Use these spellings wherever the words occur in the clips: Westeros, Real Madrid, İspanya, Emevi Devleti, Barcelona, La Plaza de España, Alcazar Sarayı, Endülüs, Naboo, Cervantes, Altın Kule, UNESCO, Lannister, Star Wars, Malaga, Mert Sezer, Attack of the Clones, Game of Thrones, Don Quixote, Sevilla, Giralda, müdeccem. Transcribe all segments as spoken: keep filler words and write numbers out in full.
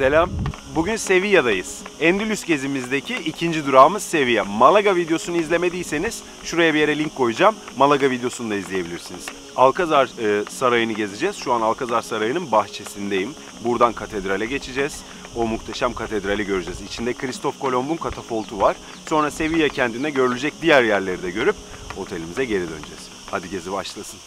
Selam. Bugün Sevilla'dayız. Endülüs gezimizdeki ikinci durağımız Sevilla. Malaga videosunu izlemediyseniz şuraya bir yere link koyacağım. Malaga videosunu da izleyebilirsiniz. Alcazar e, Sarayı'nı gezeceğiz. Şu an Alcazar Sarayı'nın bahçesindeyim. Buradan katedrale geçeceğiz. O muhteşem katedrali göreceğiz. İçinde Kristof Kolomb'un katapultu var. Sonra Sevilla kendine görülecek diğer yerleri de görüp otelimize geri döneceğiz. Hadi gezi başlasın.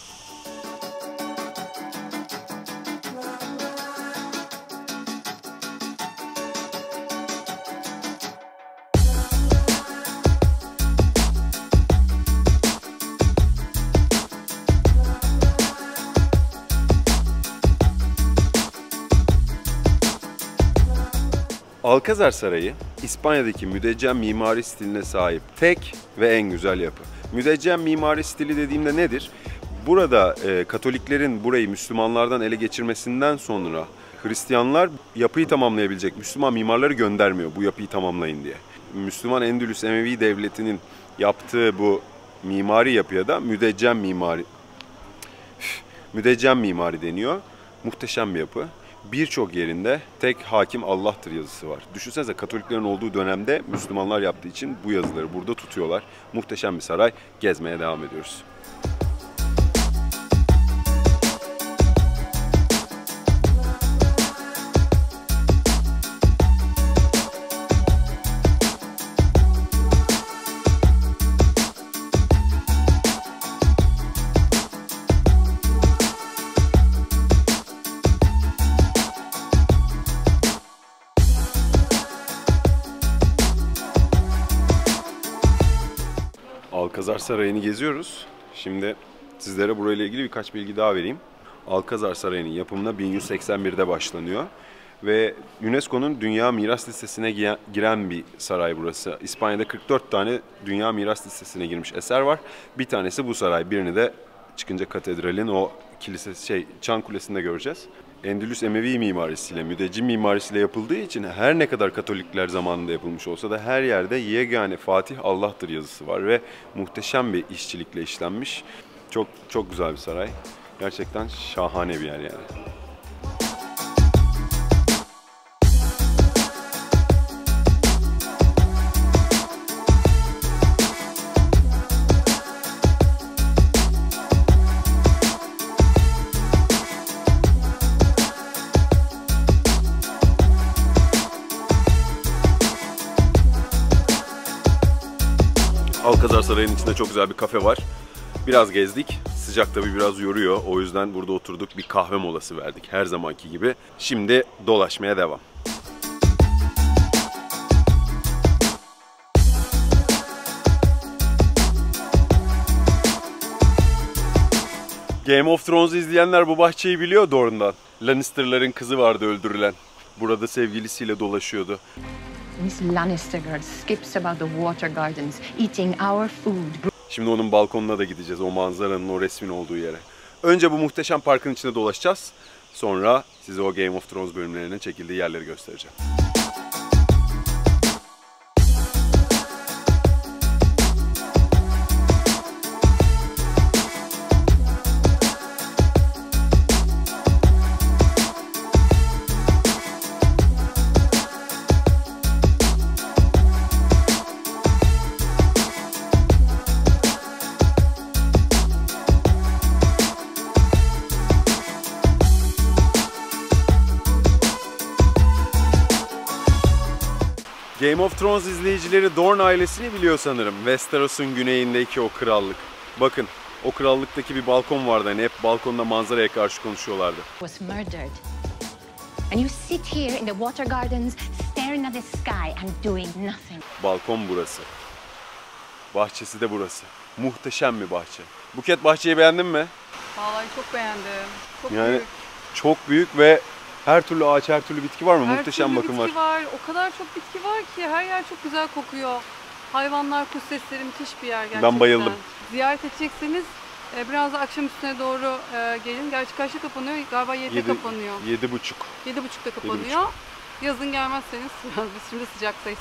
Alcazar Sarayı, İspanya'daki müdeccem mimari stiline sahip tek ve en güzel yapı. Müdeccem mimari stili dediğimde nedir? Burada e, Katoliklerin burayı Müslümanlardan ele geçirmesinden sonra Hristiyanlar yapıyı tamamlayabilecek Müslüman mimarları göndermiyor bu yapıyı tamamlayın diye. Müslüman Endülüs Emevi Devleti'nin yaptığı bu mimari yapıya da müdeccem mimari, müdeccem mimari deniyor. Muhteşem bir yapı. Birçok yerinde tek hakim Allah'tır yazısı var. Düşünsenize Katoliklerin olduğu dönemde Müslümanlar yaptığı için bu yazıları burada tutuyorlar. Muhteşem bir saray. Gezmeye devam ediyoruz. Alcazar Sarayı'nı geziyoruz. Şimdi sizlere burayla ilgili birkaç bilgi daha vereyim. Alcazar Sarayı'nın yapımına bin yüz seksen bir'de başlanıyor. Ve UNESCO'nun Dünya Miras Listesi'ne giren bir saray burası. İspanya'da kırk dört tane Dünya Miras Listesi'ne girmiş eser var. Bir tanesi bu saray. Birini de çıkınca katedralin o kilisesi, şey, Çan Kulesi'nde göreceğiz. Endülüs Emevi mimarisiyle, müdeccim mimarisiyle yapıldığı için her ne kadar Katolikler zamanında yapılmış olsa da her yerde yegane Fatih Allah'tır yazısı var ve muhteşem bir işçilikle işlenmiş. Çok çok güzel bir saray. Gerçekten şahane bir yer yani. Alcazar Sarayı'nın içinde çok güzel bir kafe var. Biraz gezdik. Sıcak tabii biraz yoruyor. O yüzden burada oturduk. Bir kahve molası verdik her zamanki gibi. Şimdi dolaşmaya devam. Game of Thrones'u izleyenler bu bahçeyi biliyor Dorne'dan. Lannister'ların kızı vardı öldürülen. Burada sevgilisiyle dolaşıyordu. Miss Lannister girl skips about the water gardens, eating our food. Şimdi onun balkonuna da gideceğiz, o manzaranın, o resmin olduğu yere. Önce bu muhteşem parkın içinde dolaşacağız. Sonra size o Game of Thrones bölümlerinin çekildiği yerleri göstereceğim. Game of Thrones izleyicileri Dorne ailesini biliyor sanırım. Westeros'un güneyindeki o krallık. Bakın o krallıktaki bir balkon vardı. Hani hep balkonda manzaraya karşı konuşuyorlardı. Was murdered. And you sit here in the water gardens staring at the sky and doing nothing. Balkon burası. Bahçesi de burası. Muhteşem bir bahçe. Buket bahçeyi beğendin mi? Vallahi çok beğendim. Çok yani büyük. Çok büyük ve her türlü ağaç, her türlü bitki var mı? Her muhteşem bakım var. Her türlü bitki var. O kadar çok bitki var ki her yer çok güzel kokuyor. Hayvanlar, kuş sesleri müthiş bir yer gerçekten. Ben bayıldım. Ziyaret edecekseniz biraz da akşam üstüne doğru gelin. Gerçi kaçta kapanıyor? Galiba yedide yedi, kapanıyor. Yedi buçuk. Yedi buçukta kapanıyor. Yedi buçuk. Yazın gelmezseniz biz şimdi sıcaktayız.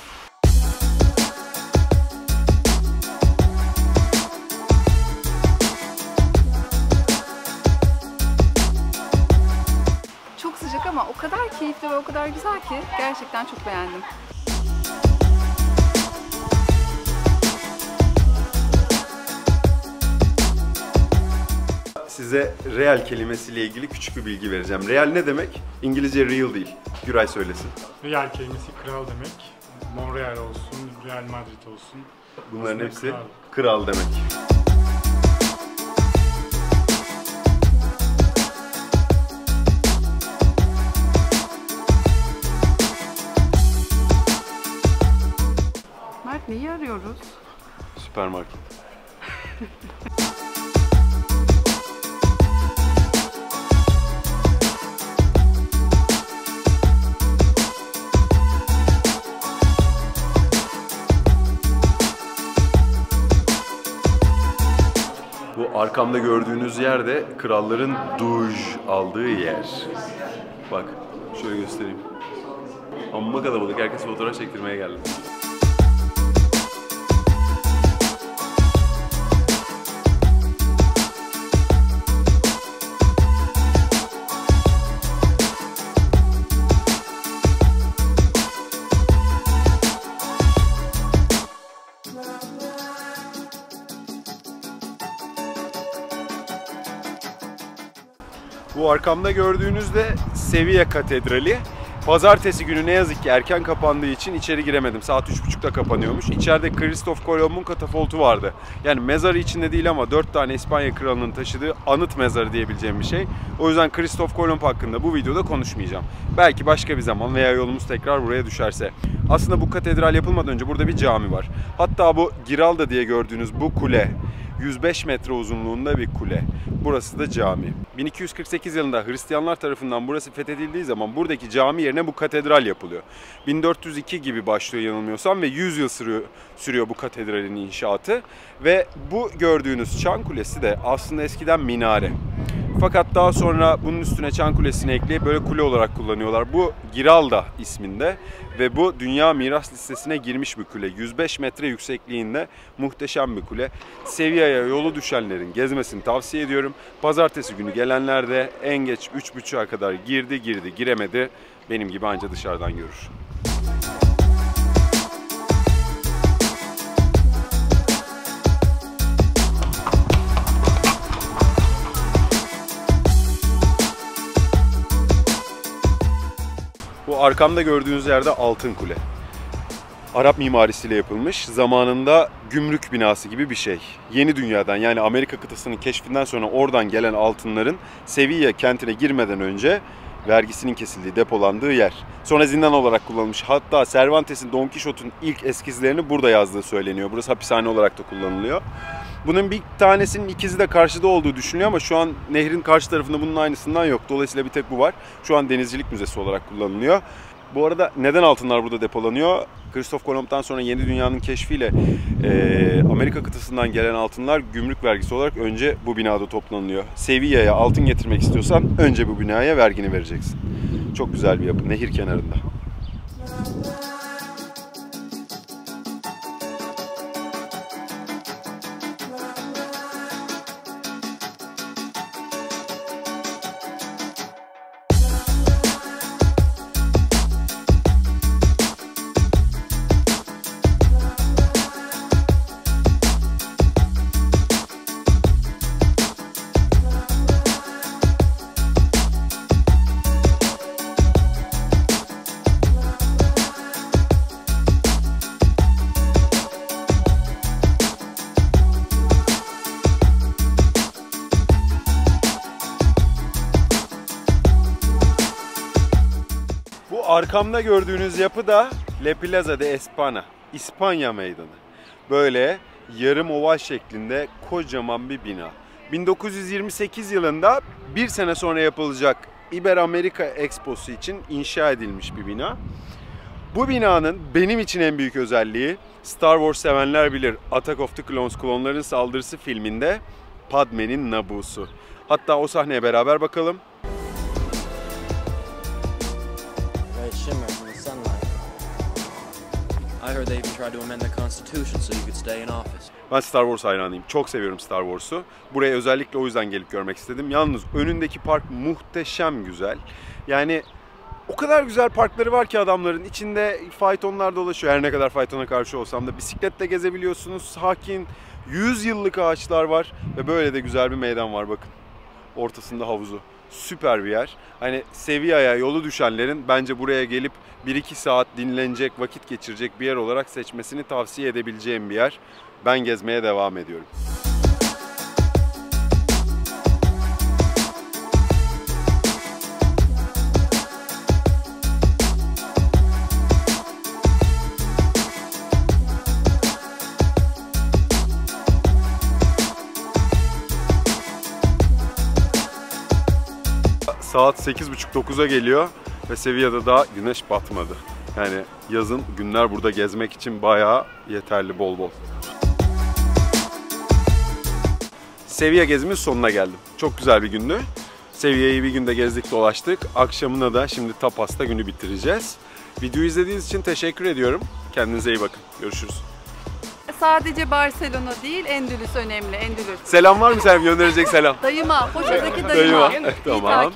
Ama o kadar kadar keyifli ve o kadar güzel ki gerçekten çok beğendim. Size real kelimesiyle ilgili küçük bir bilgi vereceğim. Real ne demek? İngilizce real değil. Güray söylesin. Real kelimesi kral demek. Monreal olsun, Real Madrid olsun. Bunların aslında hepsi kral, kral demek. Mert, neyi arıyoruz? Süpermarket. Arkamda gördüğünüz yer de kralların duş aldığı yer. Bak, şöyle göstereyim. Amma kalabalık, herkes fotoğraf çektirmeye geldi. Bu arkamda gördüğünüz de Sevilla Katedrali. Pazartesi günü ne yazık ki erken kapandığı için içeri giremedim. Saat üç buçukta kapanıyormuş. İçeride Kristof Kolomb'un katafaltı vardı. Yani mezarı içinde değil ama dört tane İspanya kralının taşıdığı anıt mezarı diyebileceğim bir şey. O yüzden Kristof Kolomb hakkında bu videoda konuşmayacağım. Belki başka bir zaman veya yolumuz tekrar buraya düşerse. Aslında bu katedral yapılmadan önce burada bir cami var. Hatta bu Giralda diye gördüğünüz bu kule yüz beş metre uzunluğunda bir kule. Burası da cami. bin iki yüz kırk sekiz yılında Hristiyanlar tarafından burası fethedildiği zaman buradaki cami yerine bu katedral yapılıyor. bin dört yüz iki gibi başlıyor yanılmıyorsam ve yüz yıl sürüyor, sürüyor bu katedralin inşaatı. Ve bu gördüğünüz çan kulesi de aslında eskiden minare. Fakat daha sonra bunun üstüne çan kulesini ekleyip böyle kule olarak kullanıyorlar. Bu Giralda isminde ve bu Dünya Miras Listesi'ne girmiş bir kule. yüz beş metre yüksekliğinde muhteşem bir kule. Sevilla'ya yolu düşenlerin gezmesini tavsiye ediyorum. Pazartesi günü gelenler de en geç üç buçuğa kadar girdi girdi giremedi. Benim gibi anca dışarıdan görür. Bu arkamda gördüğünüz yerde Altın Kule. Arap mimarisiyle yapılmış, zamanında gümrük binası gibi bir şey. Yeni dünyadan yani Amerika kıtasının keşfinden sonra oradan gelen altınların Sevilla kentine girmeden önce vergisinin kesildiği, depolandığı yer. Sonra zindan olarak kullanılmış. Hatta Cervantes'in Don Quixote'un ilk eskizlerini burada yazdığı söyleniyor. Burası hapishane olarak da kullanılıyor. Bunun bir tanesinin ikizi de karşıda olduğu düşünülüyor ama şu an nehrin karşı tarafında bunun aynısından yok. Dolayısıyla bir tek bu var. Şu an denizcilik müzesi olarak kullanılıyor. Bu arada neden altınlar burada depolanıyor? Kristof Kolomb'dan sonra yeni dünyanın keşfiyle e, Amerika kıtasından gelen altınlar gümrük vergisi olarak önce bu binada toplanılıyor. Sevilla'ya altın getirmek istiyorsan önce bu binaya vergini vereceksin. Çok güzel bir yapı, nehir kenarında. Arkamda gördüğünüz yapı da La Plaza de España, İspanya meydanı. Böyle yarım oval şeklinde kocaman bir bina. bin dokuz yüz yirmi sekiz yılında bir sene sonra yapılacak İber Amerika Exposu için inşa edilmiş bir bina. Bu binanın benim için en büyük özelliği, Star Wars sevenler bilir, Attack of the Clones, Klonların Saldırısı filminde Padme'nin Naboo'su. Hatta o sahneye beraber bakalım. Ben Star Wars hayranıyım. Çok seviyorum Star Wars'u. Buraya özellikle o yüzden gelip görmek istedim. Yalnız önündeki park muhteşem güzel. Yani O kadar güzel parkları var ki adamların. İçinde faytonlar dolaşıyor. Her ne kadar faytona karşı olsam da bisikletle gezebiliyorsunuz. Sakin, yüz yıllık ağaçlar var ve böyle de güzel bir meydan var bakın. Ortasında havuzu. Süper bir yer. Hani Sevilla'ya yolu düşenlerin bence buraya gelip bir iki saat dinlenecek, vakit geçirecek bir yer olarak seçmesini tavsiye edebileceğim bir yer. Ben gezmeye devam ediyorum. Saat sekiz buçuk dokuza geliyor ve Sevilla'da daha güneş batmadı. Yani yazın günler burada gezmek için bayağı yeterli, bol bol. Sevilla gezimin sonuna geldim. Çok güzel bir gündü. Sevilla'yı bir günde gezdik dolaştık. Akşamına da şimdi tapas'ta günü bitireceğiz. Videoyu izlediğiniz için teşekkür ediyorum. Kendinize iyi bakın. Görüşürüz. Sadece Barcelona değil, Endülüs önemli. Endülüs. Selam var mı? Sen gönderecek selam. Dayıma, Foça'daki dayıma. dayıma. Tamam.